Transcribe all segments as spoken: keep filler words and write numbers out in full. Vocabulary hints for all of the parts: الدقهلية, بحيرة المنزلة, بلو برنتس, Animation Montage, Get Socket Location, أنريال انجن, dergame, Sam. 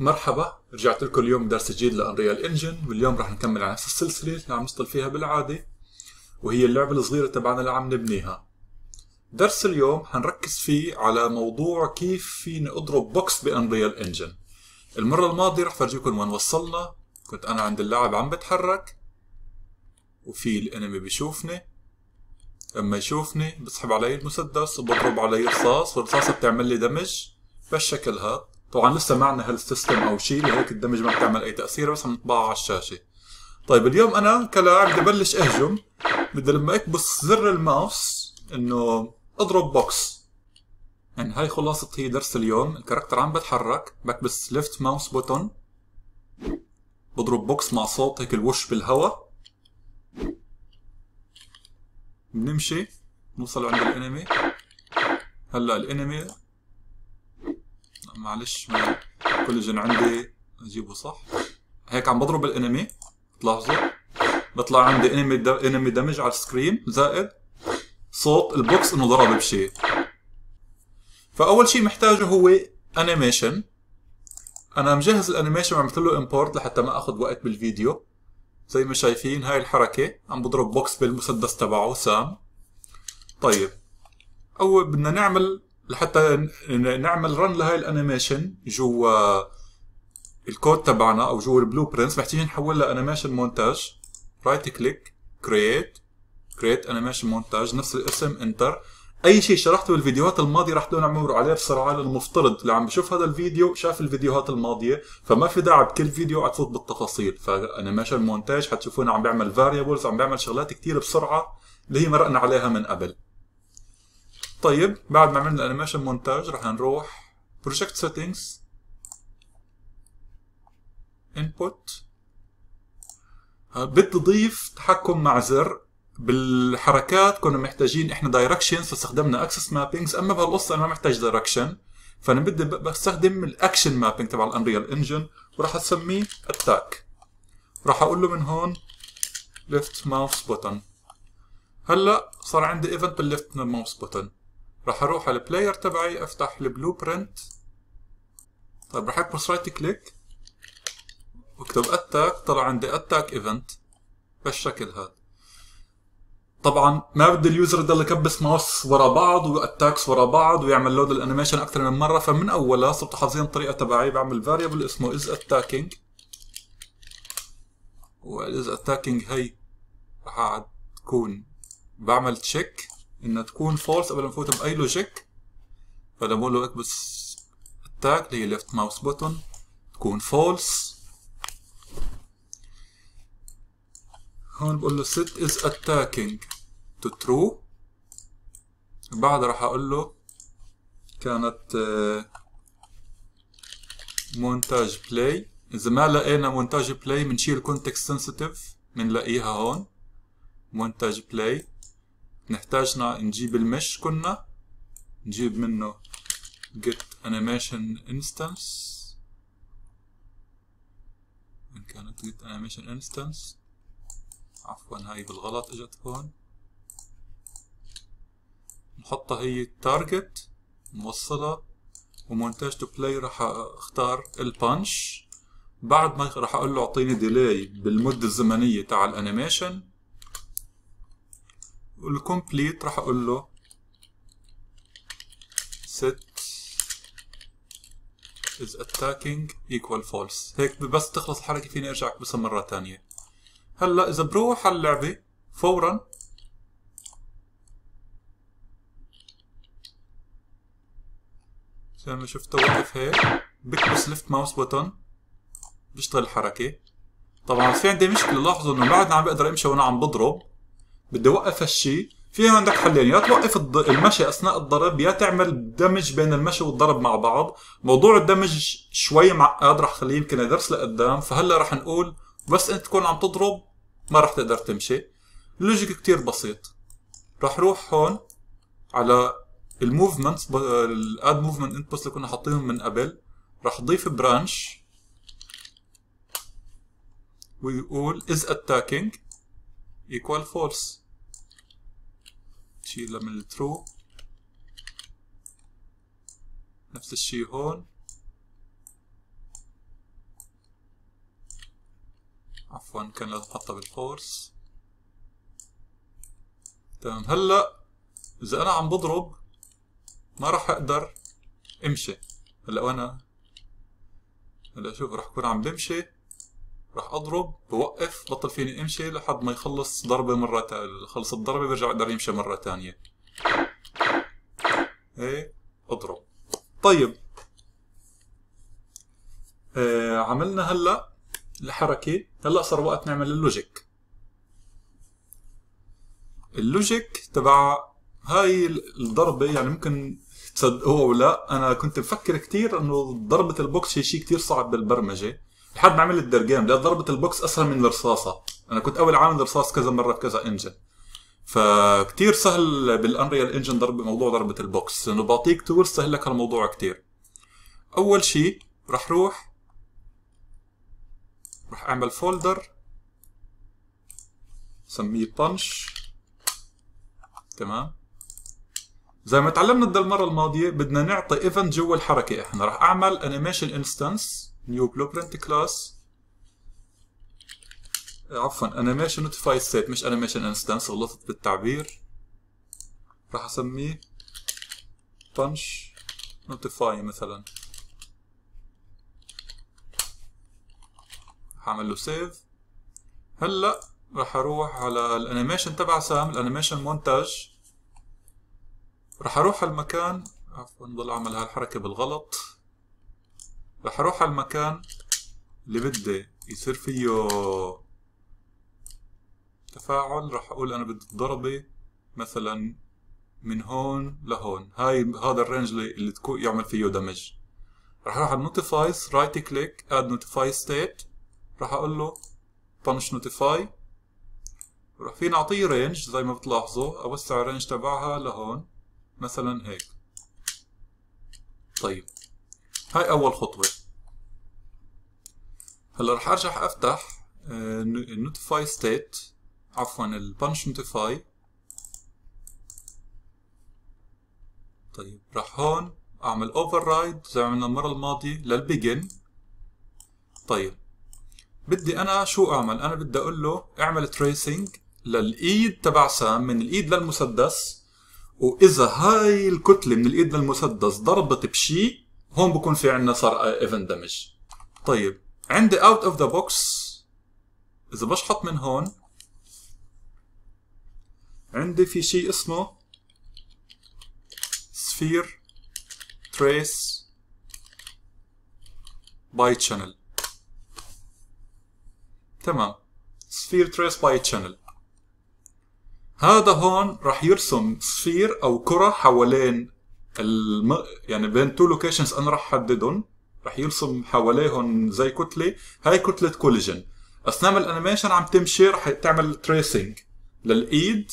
مرحبا، رجعت لكم اليوم بدرس جديد لأنريال انجن. واليوم رح نكمل على نفس السلسلة اللي عم نشتغل فيها بالعادة، وهي اللعبة الصغيرة تبعنا اللي عم نبنيها. درس اليوم حنركز فيه على موضوع كيف فيني اضرب بوكس بأنريال انجن. المرة الماضية رح فرجيكم وين وصلنا. كنت انا عند اللاعب عم بتحرك وفي الانمي بيشوفني، اما يشوفني بسحب علي المسدس وبضرب علي رصاص، والرصاصة بتعمل لي دمج بالشكل هذا. طبعا لسه معنا هالسيستم او شيء، لهيك الدمج ما بتعمل اي تاثير، بس عم نطبعها على الشاشه. طيب اليوم انا كلاعب بدي ابلش اهجم، بدي لما اكبس زر الماوس انه اضرب بوكس. يعني هاي خلاصه هي درس اليوم. الكاركتر عم بتحرك، بكبس ليفت ماوس بوتون، بضرب بوكس مع صوت هيك الوش بالهواء، بنمشي بنوصل عند الانمي. هلا الانمي معلش ما كولجن عندي اجيبه صح. هيك عم بضرب الانمي، بتلاحظوا بطلع عندي انمي انمي دمج على السكرين زائد صوت البوكس انه ضرب بشيء. فاول شيء محتاجه هو انيميشن. انا مجهز الانيميشن وعملت له امبورت لحتى ما اخذ وقت بالفيديو. زي ما شايفين هاي الحركه عم بضرب بوكس بالمسدس تبعه سام. طيب اول بدنا نعمل لحتى نعمل رن لهي الانيميشن جوا الكود تبعنا او جوا البلو برنتس، محتاجين نحولها انيميشن مونتاج. رايت كليك، كرييت، كرييت انيميشن مونتاج، نفس الاسم، انتر. اي شيء شرحته بالفيديوهات الماضيه رح تكونوا عم يمروا عليه بسرعه، للمفترض اللي عم بشوف هذا الفيديو شاف الفيديوهات الماضيه، فما في داعي بكل فيديو اتفوت بالتفاصيل. فانيميشن مونتاج حتشوفونا عم بعمل فاريبلز، عم بعمل شغلات كثير بسرعه اللي هي مرقنا عليها من قبل. طيب بعد ما عملنا الانيميشن مونتاج رح نروح بروجكت سيتنجز، انبوت. بدي اضيف تحكم مع زر بالحركات. كنا محتاجين احنا دايركشنز فاستخدمنا اكسس مابينجز، اما بهالقصه انا ما محتاج دايركشن، فانا بدي بستخدم الاكشن مابينج تبع الانريال انجن، وراح اسميه اتاك. راح اقول له من هون ليفت ماوس بوتن. هلا صار عندي ايفنت بالليفت ماوس بوتن. راح اروح على البلاير تبعي، افتح البلو برنت. طيب راح اكبس رايت كليك واكتب اتاك، طلع عندي اتاك ايفنت بالشكل هذا. طبعا ما بدي اليوزر يضل يكبس ماوس ورا بعض واتاكس ورا بعض ويعمل لود الانيميشن اكثر من مره، فمن اولها صرت حافظين الطريقه تبعي. بعمل فاريبل اسمه از اتاكينج، والاز اتاكينج هي راح تكون بعمل تشيك انها تكون فولس قبل ما نفوت باي لوجيك. فلما بقول له اكبس اتاك اللي هي ليفت ماوس بوتون تكون فولس. هون بقول له set is attacking to true. بعدها راح اقول له كانت مونتاج بلاي، اذا ما لقينا مونتاج بلاي بنشيل كونتكست سنسيتيف بنلاقيها هون مونتاج بلاي. نحتاجنا نجيب المش، كنا نجيب منه get animation instance. إن كانت get animation instance عفوا هاي بالغلط اجت هون، نحطها هي target نوصلها. ومونتاج تو بلاي راح اختار البانش. بعد ما راح اقول له اعطيني ديلاي بالمدة الزمنية تاع الانيميشن، والكومبليت راح اقول له set is attacking equal false. هيك بس تخلص الحركه فيني ارجع اكبسها مره ثانيه. هلا اذا بروح على اللعبه فورا زي ما شفتوا واقف هيك، بكبس ليفت ماوس بوتون بشتغل الحركه. طبعا في عندي مشكله، لاحظوا انه ما عدنا عم بقدر امشي وانا عم بضرب. بدي اوقف هالشي، في عندك حلين، يا توقف المشي اثناء الضرب يا تعمل دمج بين المشي والضرب مع بعض. موضوع الدمج شوي معقد، رح خليه يمكن يدرس لقدام. فهلا رح نقول بس انت تكون عم تضرب ما رح تقدر تمشي. اللوجيك كتير بسيط. رح روح هون على الموفمنتس، الاد موفمنت انبوتس اللي كنا حاطينهم من قبل، رح اضيف برانش ويقول is attacking equal false. شيلها من الترو. نفس الشيء هون عفوا كان لازم احطها بالفورس. تمام. هلا اذا انا عم بضرب ما راح اقدر امشي. هلا وانا هلا شوف راح اكون عم بمشي، راح اضرب بوقف بطل فيني امشي لحد ما يخلص ضربه مرة تانية. خلص الضربة برجع اقدر يمشي مرة تانية. هيك اضرب. طيب آه عملنا هلا الحركة. هلا صار وقت نعمل اللوجيك. اللوجيك تبع هاي الضربة يعني ممكن تصدقوها او لا، انا كنت مفكر كتير انه ضربة البوكس هي شيء كتير صعب بالبرمجة لحد ما عملت درجام، لأن ضربة البوكس اسهل من الرصاصة. انا كنت اول عامل رصاص كذا مرة بكذا انجن، فكتير سهل بالانريال انجن ضربة موضوع ضربة البوكس، لانه بعطيك تول سهل لك هالموضوع كتير. اول شيء رح روح رح اعمل فولدر سميه بانش. تمام. زي ما تعلمنا بدل المرة الماضية بدنا نعطي ايفنت جوا الحركة. احنا رح اعمل انيميشن انستانس نيو بلوبرنت كلاس، عفوا انيميشن نوتيفاي ستيت مش انيميشن انستانس، غلطت بالتعبير. رح اسميه بانش نوتيفاي مثلا. رح اعمل له سيف. هلا رح اروح على الانيميشن تبع سام، الانيميشن مونتاج. رح اروح على المكان، عفوا ضل اعمل هالحركة بالغلط. رح اروح على المكان اللي بدي يصير فيه تفاعل. رح اقول انا بدي الضربة مثلا من هون لهون، هاي هذا الرينج اللي تكون يعمل فيه دمج. رح اروح على نوتيفايز، رايت كليك، اد نوتيفاي ستيت. رح اقول له بانش نوتيفاي. رح فيني اعطيه رينج زي ما بتلاحظوا، اوسع الرينج تبعها لهون مثلا هيك. طيب هاي اول خطوة. هلا رح ارجع افتح النوتيفاي ستيت، عفوا البانش نوتيفاي. طيب رح هون اعمل اوفر رايد زي ما عملنا المرة الماضية للبيجن. طيب بدي انا شو اعمل؟ انا بدي اقول له اعمل تريسنج للايد تبع سام من الايد للمسدس، واذا هاي الكتله من الايد للمسدس ضربت بشيء هون بكون في عندنا صار ايفنت دمج. طيب عندي اوت اوف ذا بوكس، اذا بشحط من هون عندي في شيء اسمه سفير تريس باي تشانل. تمام. سفير تريس باي تشانل هذا هون راح يرسم سفير او كره حوالين الم... يعني بين تو لوكيشنز انا راح احددهم، راح يرسم حواليهم زي كتله. هاي كتله كوليجن. اثناء الانيميشن عم تمشي راح تعمل تريسنج للايد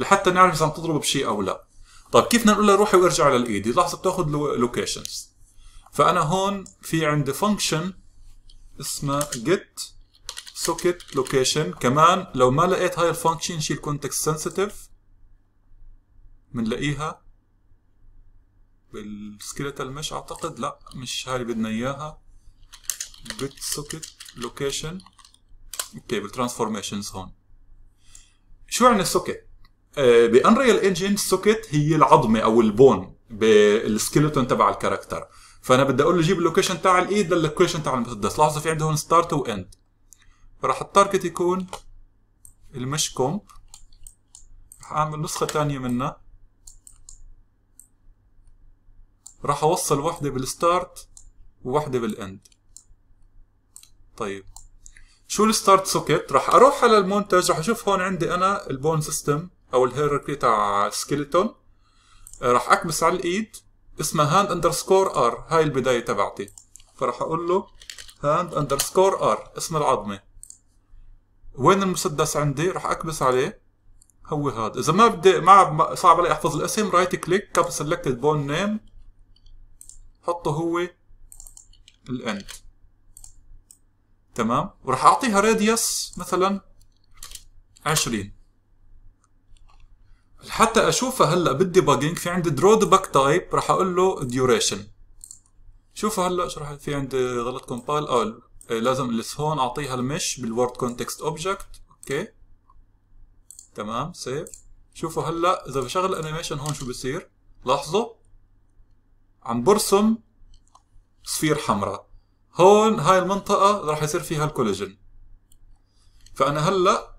لحتى نعرف اذا عم تضرب بشيء او لا. طيب كيف بدنا نقول له روحي وارجع للايد؟ لحظه بتاخذ لوكيشنز. فانا هون في عندي فانكشن اسمها جيت سوكيت لوكيشن. كمان لو ما لقيت هاي الفانكشن شيل كونتكست سنسيتيف، بنلاقيها بالسكيلتال مش اعتقد، لا مش هاي اللي بدنا اياها. جيت سوكيت لوكيشن اوكي بالترانسفورميشنز هون. شو يعني سوكيت؟ آه بانريال انجن السوكيت هي العظمه او البون بالسكيلتون تبع الكاركتر. فانا بدي اقول له جيب اللوكيشن تاع الايد لللوكيشن تاع المسدس. لاحظوا في عندي هون ستارت واند. راح التارجت يكون المش كومب. راح اعمل نسخة تانية منها. راح اوصل واحدة بالستارت وواحدة بالاند. طيب شو الستارت سوكيت؟ راح اروح على المونتاج، راح اشوف هون عندي انا البون سيستم او الهيراركي تاع سكيلتون. راح اكبس على الايد اسمها هاند اندرسكور ار، هاي البداية تبعتي. فراح اقول له هاند اندرسكور ار اسم العظمة. وين المسدس عندي؟ راح اكبس عليه. هو هذا. اذا ما بدي ما صعب علي احفظ الاسم، رايت كليك كاب سلكتد بون نيم، حطه هو الاند. تمام. وراح اعطيها راديوس مثلا عشرين حتى اشوفها. هلا بدي باجينج في عندي درو ديباج تايب، راح اقول له ديوريشن. شوفوا هلا شو راح في عندي غلط كومبايل. اه لازم لسهون اعطيها المش بالوورد كونتكست اوبجكت. اوكي تمام سيف. شوفوا هلا اذا بشغل الانيميشن هون شو بصير، لاحظوا عم برسم سفير حمراء. هون هاي المنطقة راح يصير فيها الكوليجن. فانا هلا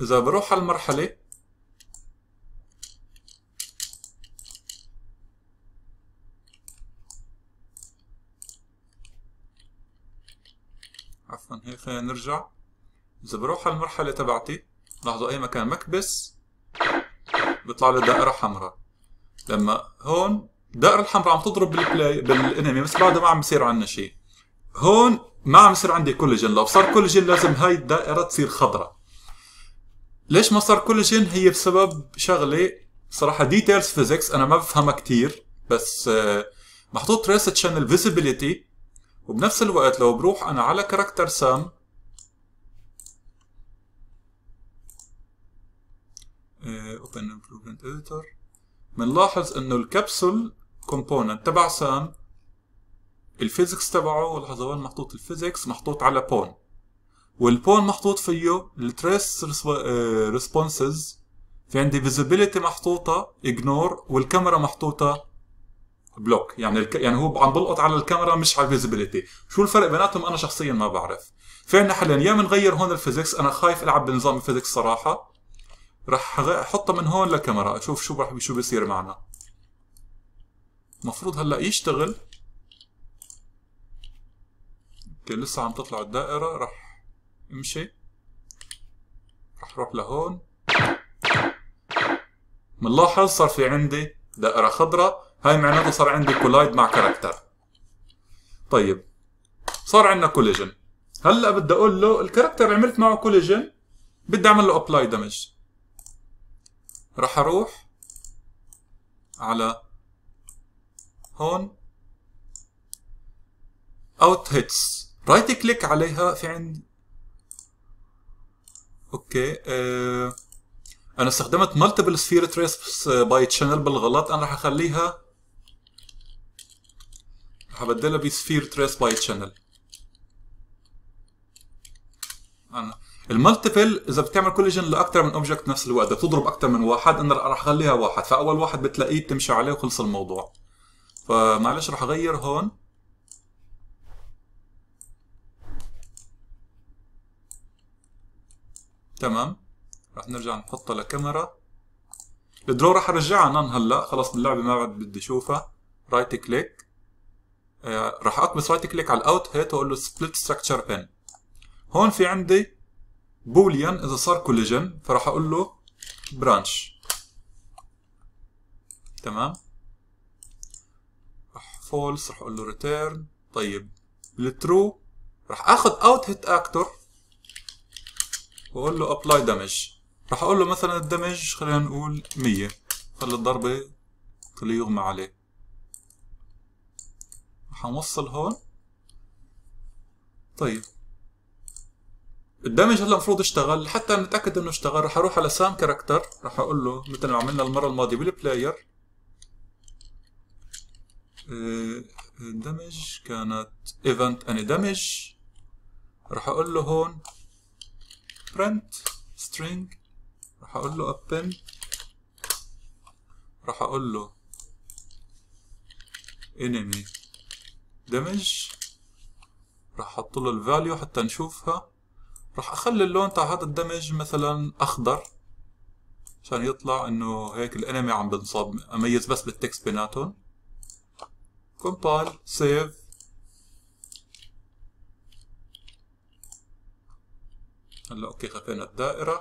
اذا بروح على المرحلة عفوا هيك خلينا نرجع. اذا بروح على المرحلة تبعتي لاحظوا اي مكان مكبس بيطلع لي دائرة حمراء. لما هون الدائرة الحمراء عم تضرب بالبلاي بالانمي بس بعدها ما عم بيصير عندنا شيء. هون ما عم يصير عندي كوليجن، لو صار كوليجن لازم هاي الدائرة تصير خضراء. ليش ما صار كوليجن؟ هي بسبب شغلة صراحة ديتيلز فيزيكس انا ما بفهمها كثير، بس محطوط تريس تشانل فيزيبيليتي. وبنفس الوقت لو بروح انا على كاركتر سام اوبن امبروفمنت اديتور بنلاحظ انه الكبسول كومبوننت تبع سام الفيزيكس تبعه، لحظة وين محطوط الفيزيكس؟ محطوط على بون، والبون محطوط فيه التريس ريسبونسز. في عندي فيزيبيليتي محطوطة اجنور والكاميرا محطوطة بلوك، يعني الك... يعني هو عم بلقط على الكاميرا مش على الفيزيبيليتي. شو الفرق بيناتهم انا شخصيا ما بعرف. في عندنا حلين، يا بنغير هون الفيزيكس، انا خايف العب بنظام الفيزيكس صراحة. رح احطها من هون للكاميرا اشوف شو راح شو بيصير معنا. المفروض هلا يشتغل. اوكي لسه عم تطلع الدائرة، رح امشي رح اروح لهون. بنلاحظ صار في عندي دائرة خضراء، هاي معناته صار عندي كولايد مع كاركتر. طيب صار عندنا كوليجن. هلا بدي اقول له الكاركتر عملت معه كوليجن، بدي اعمل له ابلاي دامج. راح اروح على هون اوت هيتس، رايت كليك عليها. في عندي اوكي اه... انا استخدمت مالتيبل سفير تريس باي تشانل بالغلط، انا راح اخليها راح ابدلها بسفير تريس باي تشانل. انا المالتيبل اذا بتعمل كوليجن لاكثر من اوبجكت بنفس الوقت بتضرب اكثر من واحد، انا راح اخليها واحد، فاول واحد بتلاقيه بتمشي عليه وخلص الموضوع. فمعلش راح اغير هون تمام. راح نرجع نحطها لكاميرا الدرو، راح ارجعها نان هلا خلص باللعبه ما عاد بدي اشوفها. رايت كليك آه، راح اكبس رايت كليك على الاوت هيت واقول له سبليت ستراكشر بين. هون في عندي بوليان اذا صار كوليجن، فراح اقول له برانش تمام. راح فولس راح اقول له ريتيرن. طيب بالترو راح اخذ اوت هيت اكتور واقول له ابلاي دامج. راح اقول له مثلا الدمج خلينا نقول مية، خلي الضربه خليه يغمى عليه. راح نوصل هون. طيب الدمج هلا المفروض اشتغل، حتى نتاكد انه اشتغل راح اروح على سام كاركتر، راح اقول له مثل ما عملنا المره الماضيه بالبلاير الدمج كانت ايفنت اني دمج. راح اقول له هون print string، راح اقول له append، راح اقول له enemy damage، راح احط له الفاليو حتى نشوفها. راح اخلي اللون تاع هذا الدمج مثلا اخضر عشان يطلع انه هيك الانمي عم بنصاب، اميز بس بالتكست بيناتهم. compile save. هلا اوكي خفينا الدائرة،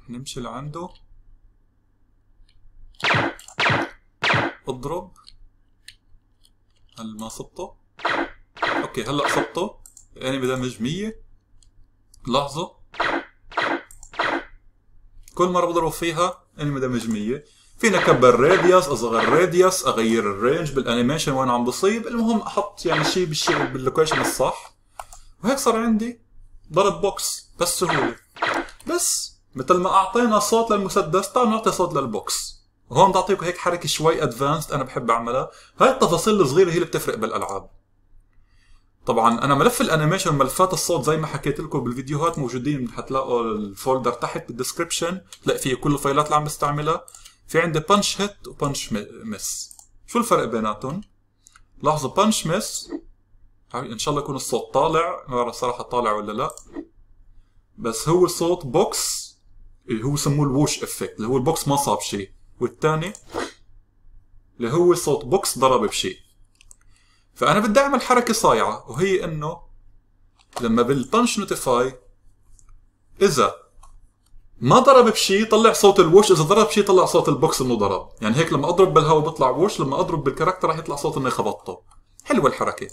رح نمشي لعنده اضرب. هل ما صبته؟ اوكي هلا صبته، يعني بدمج مية. لاحظوا كل مرة بضربه فيها اني بدمج مية. فينا كبر راديوس، اصغر راديوس، اغير الرينج بالانيميشن وين عم بصيب. المهم احط يعني شيء بالشيء باللوكيشن الصح، وهيك صار عندي ضرب بوكس بس سهولة. بس مثل ما اعطينا صوت للمسدس تعالوا نعطي صوت للبوكس. هون بعطيكم هيك حركة شوي ادفانسد انا بحب اعملها، هاي التفاصيل الصغيرة هي اللي بتفرق بالالعاب. طبعا انا ملف الانيميشن ملفات الصوت زي ما حكيت لكم بالفيديوهات موجودين، حتلاقوا الفولدر تحت بالدسكربشن، تلاقي فيه كل الفايلات اللي عم بستعملها. في عندي بانش هيت وبانش مس. شو الفرق بيناتهم؟ لاحظوا بانش مس ان شاء الله يكون الصوت طالع، ما بعرف صراحه طالع ولا لا، بس هو صوت بوكس اللي هو سموه الووش افكت، اللي هو البوكس ما صاب شيء، والثاني اللي هو صوت بوكس ضرب بشيء. فانا بدي اعمل حركه صايعه، وهي انه لما بالبانش نوتيفاي اذا ما ضرب بشيء طلع صوت الوش، اذا ضرب بشيء طلع صوت البوكس انه ضرب. يعني هيك لما اضرب بالهواء بيطلع وش، لما اضرب بالكاركتر راح يطلع صوت اني خبطته. حلوه الحركه.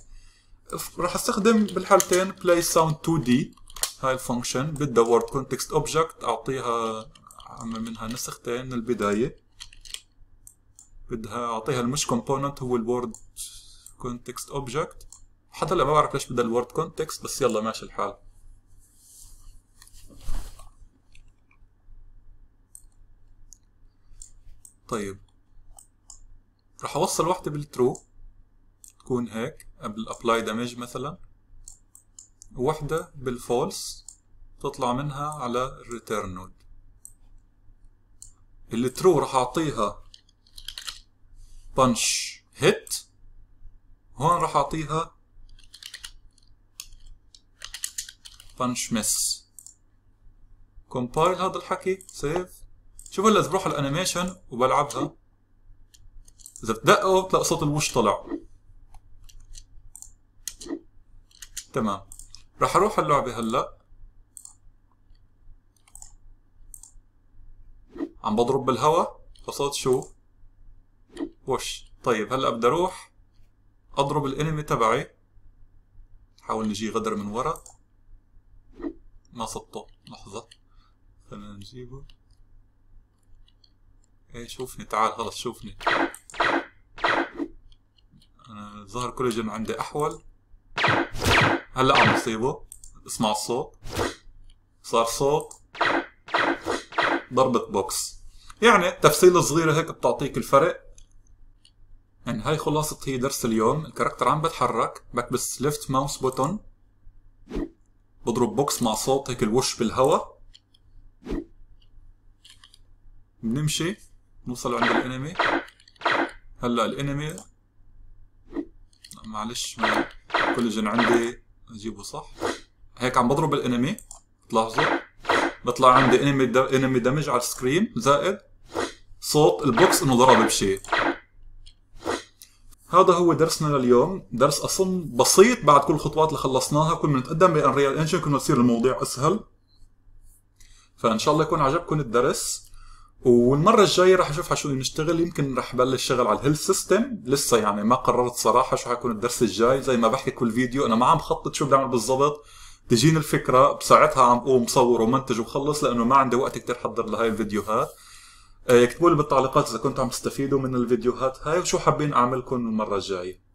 راح استخدم بالحالتين بلاي ساوند تو دي، هاي الفانكشن بدها وورد كونتكست اوبجكت، اعطيها اعمل منها نسختين من البدايه، بدها اعطيها المش كومبوننت هو الوورد كونتكست اوبجكت. حتى هلا ما بعرف ليش بدها الوورد كونتكست، بس يلا ماشي الحال. طيب راح اوصل وحده بالترو تكون هيك قبل ابلاي دامج مثلا، وحده بالفولس تطلع منها على الريتيرن نود. الترو راح اعطيها بانش هيت، هون راح اعطيها بانش مس. كومبايل هذا الحكي، سيف. شوفوا هلا اذا بروح على الانيميشن وبلعبها، اذا بتدققوا بتلاقوا صوت الوش طلع. تمام، راح اروح على اللعبه هلا، عم بضرب بالهواء فصوت شو؟ وش. طيب هلا بدي اروح اضرب الانمي تبعي، حاول نجي غدر من ورا، ما صبته. لحظه خلينا نجيبه. ايه شوفني، تعال خلص شوفني، انا ظهر كولاجين عندي احول. هلا عم بصيبه، اسمع الصوت، صار صوت ضربة بوكس. يعني تفصيلة صغيرة هيك بتعطيك الفرق. يعني هاي خلاصة هي درس اليوم. الكاركتر عم بتحرك، بكبس ليفت ماوس بوتون، بضرب بوكس مع صوت هيك الوش بالهواء، بنمشي بنوصل عند الانمي. هلا الانمي معلش ما كولاجين عندي، اجيبه صح. هيك عم بضرب الانمي، بتلاحظوا بطلع عندي انمي انمي دمج على السكرين، زائد صوت البوكس انه ضرب بشيء. هذا هو درسنا لليوم، درس اصلا بسيط. بعد كل الخطوات اللي خلصناها كل ما نتقدم بانريال انجن كل ما تصير الموضوع اسهل. فان شاء الله يكون عجبكم الدرس، والمره الجايه راح اشوف شو نشتغل. يمكن راح بلش شغل على الهيلث سيستم، لسه يعني ما قررت صراحه شو حيكون الدرس الجاي. زي ما بحكي كل فيديو انا ما عم بخطط شو بدي اعمل بالضبط، تجيني الفكره بساعتها عم قوم مصور ومنتج وبخلص، لانه ما عندي وقت كثير احضر لهي الفيديوهات. اكتبوا لي بالتعليقات اذا كنتوا عم تستفيدوا من الفيديوهات هاي وشو حابين اعملكم المره الجايه.